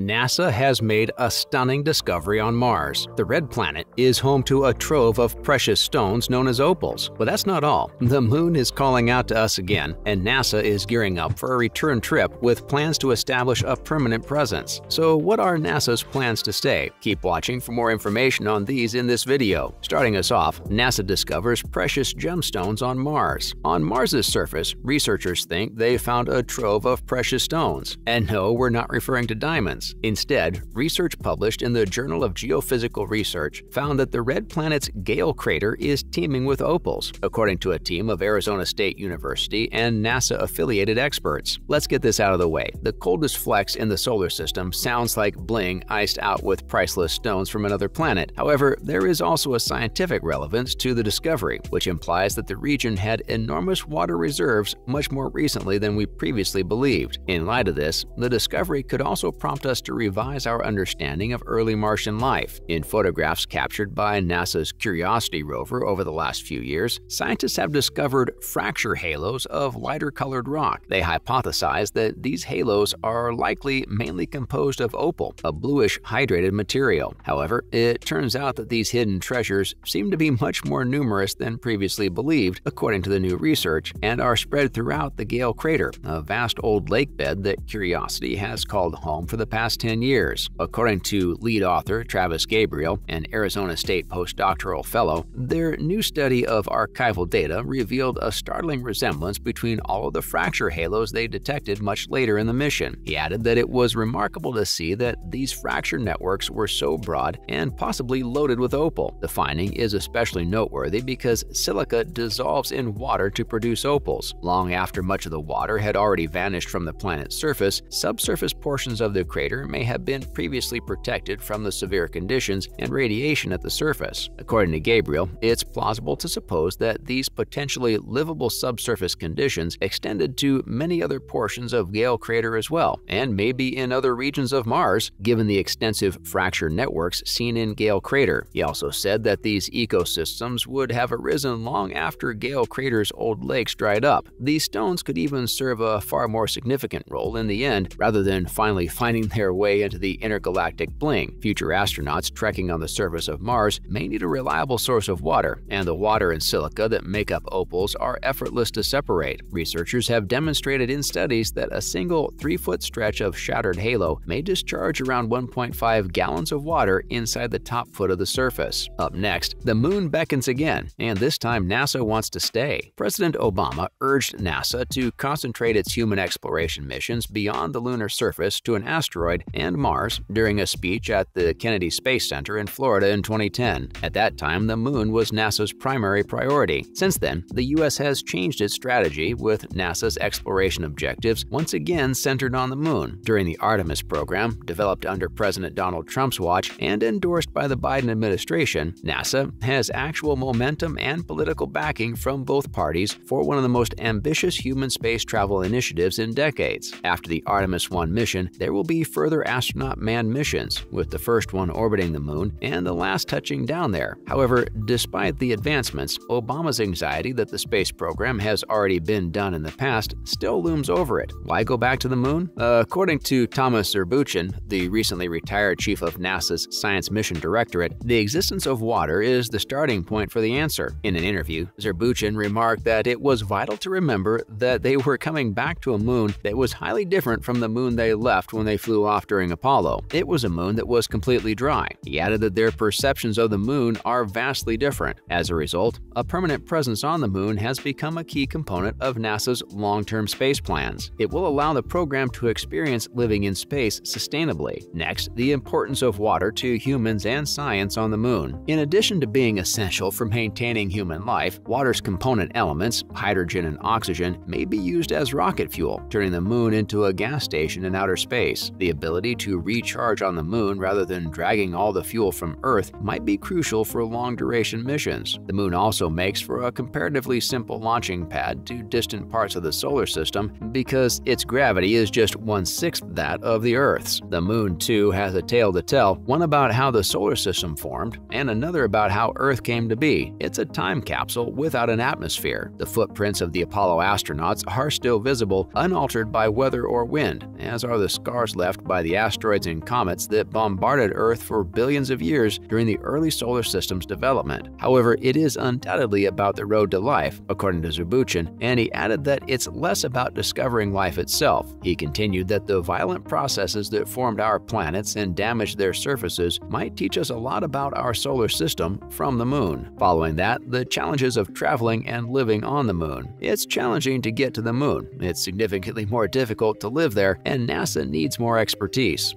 NASA has made a stunning discovery on Mars. The red planet is home to a trove of precious stones known as opals. But that's not all. The moon is calling out to us again, and NASA is gearing up for a return trip with plans to establish a permanent presence. So what are NASA's plans to stay? Keep watching for more information on these in this video. Starting us off, NASA discovers precious gemstones on Mars. On Mars's surface, researchers think they found a trove of precious stones. And no, we're not referring to diamonds. Instead, research published in the Journal of Geophysical Research found that the red planet's Gale Crater is teeming with opals, according to a team of Arizona State University and NASA-affiliated experts. Let's get this out of the way. The coldest flex in the solar system sounds like bling iced out with priceless stones from another planet. However, there is also a scientific relevance to the discovery, which implies that the region had enormous water reserves much more recently than we previously believed. In light of this, the discovery could also prompt us to revise our understanding of early Martian life. In photographs captured by NASA's Curiosity rover over the last few years, scientists have discovered fracture halos of lighter-colored rock. They hypothesize that these halos are likely mainly composed of opal, a bluish hydrated material. However, it turns out that these hidden treasures seem to be much more numerous than previously believed, according to the new research, and are spread throughout the Gale Crater, a vast old lake bed that Curiosity has called home for the past 10 years. According to lead author Travis Gabriel, an Arizona State postdoctoral fellow, their new study of archival data revealed a startling resemblance between all of the fracture halos they detected much later in the mission. He added that it was remarkable to see that these fracture networks were so broad and possibly loaded with opal. The finding is especially noteworthy because silica dissolves in water to produce opals. Long after much of the water had already vanished from the planet's surface, subsurface portions of the crater may have been previously protected from the severe conditions and radiation at the surface. According to Gabriel, it's plausible to suppose that these potentially livable subsurface conditions extended to many other portions of Gale Crater as well, and maybe in other regions of Mars, given the extensive fracture networks seen in Gale Crater. He also said that these ecosystems would have arisen long after Gale Crater's old lakes dried up. These stones could even serve a far more significant role in the end, rather than finally finding their way into the intergalactic bling. Future astronauts trekking on the surface of Mars may need a reliable source of water, and the water and silica that make up opals are effortless to separate. Researchers have demonstrated in studies that a single 3-foot stretch of shattered halo may discharge around 1.5 gallons of water inside the top foot of the surface. Up next, the moon beckons again, and this time NASA wants to stay. President Obama urged NASA to concentrate its human exploration missions beyond the lunar surface to an asteroid and Mars during a speech at the Kennedy Space Center in Florida in 2010. At that time, the moon was NASA's primary priority. Since then, the U.S. has changed its strategy, with NASA's exploration objectives once again centered on the moon. During the Artemis program, developed under President Donald Trump's watch and endorsed by the Biden administration, NASA has actual momentum and political backing from both parties for one of the most ambitious human space travel initiatives in decades. After the Artemis 1 mission, there will be further astronaut manned missions, with the first one orbiting the moon and the last touching down there. However, despite the advancements, Obama's anxiety that the space program has already been done in the past still looms over it. Why go back to the moon? According to Thomas Zurbuchen, the recently retired chief of NASA's Science Mission Directorate, the existence of water is the starting point for the answer. In an interview, Zurbuchen remarked that it was vital to remember that they were coming back to a moon that was highly different from the moon they left when they flew off during Apollo. It was a moon that was completely dry. He added that their perceptions of the moon are vastly different. As a result, a permanent presence on the moon has become a key component of NASA's long-term space plans. It will allow the program to experience living in space sustainably. Next, the importance of water to humans and science on the moon. In addition to being essential for maintaining human life, water's component elements, hydrogen and oxygen, may be used as rocket fuel, turning the moon into a gas station in outer space. The ability to recharge on the moon rather than dragging all the fuel from Earth might be crucial for long-duration missions. The moon also makes for a comparatively simple launching pad to distant parts of the solar system because its gravity is just 1/6 that of the Earth's. The moon, too, has a tale to tell, one about how the solar system formed and another about how Earth came to be. It's a time capsule without an atmosphere. The footprints of the Apollo astronauts are still visible, unaltered by weather or wind, as are the scars left by the asteroids and comets that bombarded Earth for billions of years during the early solar system's development. However, it is undoubtedly about the road to life, according to Zurbuchen, and he added that it's less about discovering life itself. He continued that the violent processes that formed our planets and damaged their surfaces might teach us a lot about our solar system from the moon. Following that, the challenges of traveling and living on the moon. It's challenging to get to the moon. It's significantly more difficult to live there, and NASA needs more expertise.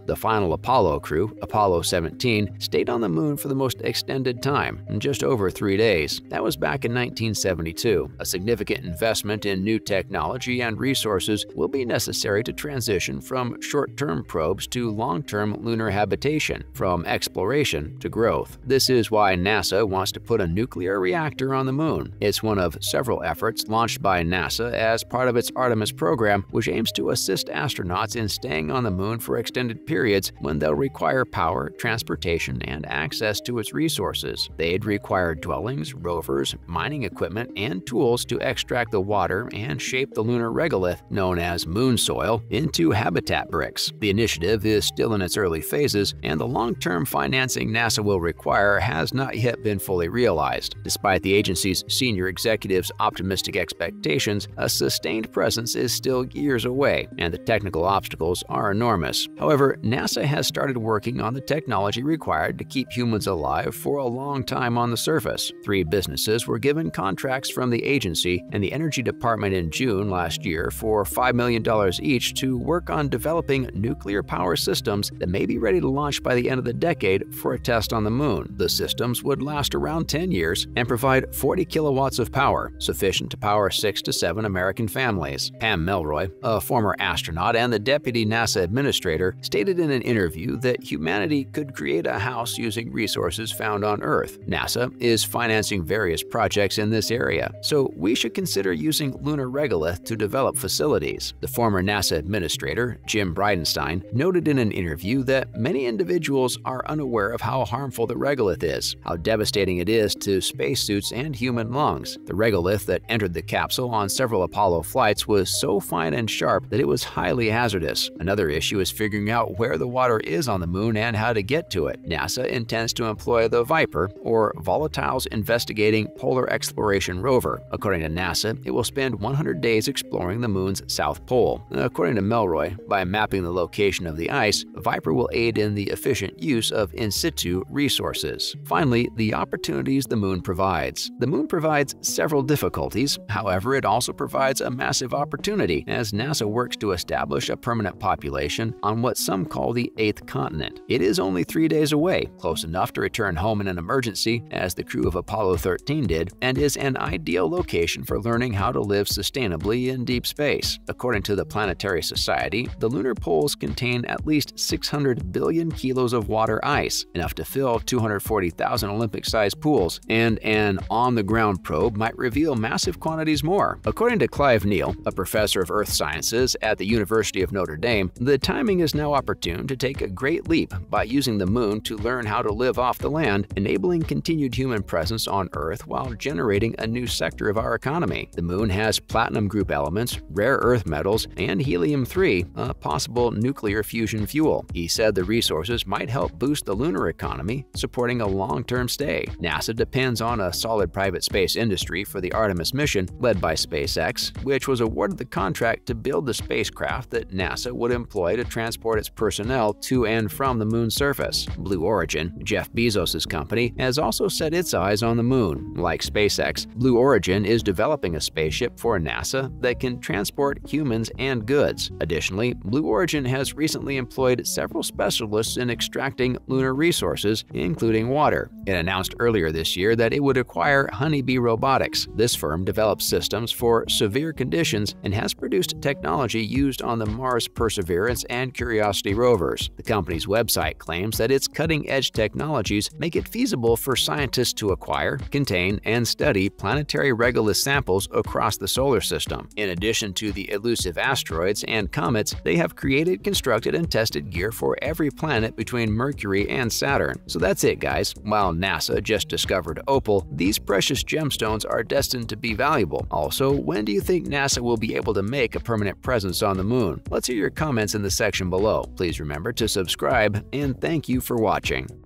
The final Apollo crew, Apollo 17, stayed on the moon for the most extended time, just over 3 days. That was back in 1972. A significant investment in new technology and resources will be necessary to transition from short-term probes to long-term lunar habitation, from exploration to growth. This is why NASA wants to put a nuclear reactor on the moon. It's one of several efforts launched by NASA as part of its Artemis program, which aims to assist astronauts in staying on the moon for extended periods when they'll require power, transportation, and access to its resources. They'd require dwellings, rovers, mining equipment, and tools to extract the water and shape the lunar regolith, known as moon soil, into habitat bricks. The initiative is still in its early phases, and the long-term financing NASA will require has not yet been fully realized. Despite the agency's senior executives' optimistic expectations, a sustained presence is still years away, and the technical obstacles are enormous. However, NASA has started working on the technology required to keep humans alive for a long time on the surface. 3 businesses were given contracts from the agency and the Energy Department in June last year for $5 million each to work on developing nuclear power systems that may be ready to launch by the end of the decade for a test on the moon. The systems would last around 10 years and provide 40 kilowatts of power, sufficient to power 6 to 7 American families. Pam Melroy, a former astronaut and the deputy NASA administrator, stated in an interview that humanity could create a house using resources found on Earth. NASA is financing various projects in this area, so we should consider using lunar regolith to develop facilities. The former NASA administrator, Jim Bridenstine, noted in an interview that many individuals are unaware of how harmful the regolith is, how devastating it is to spacesuits and human lungs. The regolith that entered the capsule on several Apollo flights was so fine and sharp that it was highly hazardous. Another issue is figuring out where the water is on the moon and how to get to it. NASA intends to employ the Viper, or Volatiles Investigating Polar Exploration Rover. According to NASA, it will spend 100 days exploring the moon's south pole. According to Melroy, by mapping the location of the ice, Viper will aid in the efficient use of in situ resources. Finally, the opportunities the moon provides. The moon provides several difficulties, however, it also provides a massive opportunity as NASA works to establish a permanent population on what some call the 8th continent. It is only 3 days away, close enough to return home in an emergency, as the crew of Apollo 13 did, and is an ideal location for learning how to live sustainably in deep space. According to the Planetary Society, the lunar poles contain at least 600 billion kilos of water ice, enough to fill 240,000 Olympic-sized pools, and an on-the-ground probe might reveal massive quantities more. According to Clive Neal, a professor of Earth Sciences at the University of Notre Dame, the timing is now opportune to take a great leap by using the moon to learn how to live off the land, enabling continued human presence on Earth while generating a new sector of our economy. The moon has platinum group elements, rare earth metals, and helium-3, a possible nuclear fusion fuel. He said the resources might help boost the lunar economy, supporting a long-term stay. NASA depends on a solid private space industry for the Artemis mission, led by SpaceX, which was awarded the contract to build the spacecraft that NASA would employ to transport its personnel to and from the moon's surface. Blue Origin, Jeff Bezos' company, has also set its eyes on the moon. Like SpaceX, Blue Origin is developing a spaceship for NASA that can transport humans and goods. Additionally, Blue Origin has recently employed several specialists in extracting lunar resources, including water. It announced earlier this year that it would acquire Honeybee Robotics. This firm develops systems for severe conditions and has produced technology used on the Mars Perseverance and Curiosity rovers. The company's website claims that its cutting-edge technologies make it feasible for scientists to acquire, contain, and study planetary regolith samples across the solar system. In addition to the elusive asteroids and comets, they have created, constructed, and tested gear for every planet between Mercury and Saturn. So that's it, guys. While NASA just discovered opal, these precious gemstones are destined to be valuable. Also, when do you think NASA will be able to make a permanent presence on the moon? Let's hear your comments in the section section below. Please remember to subscribe, and thank you for watching.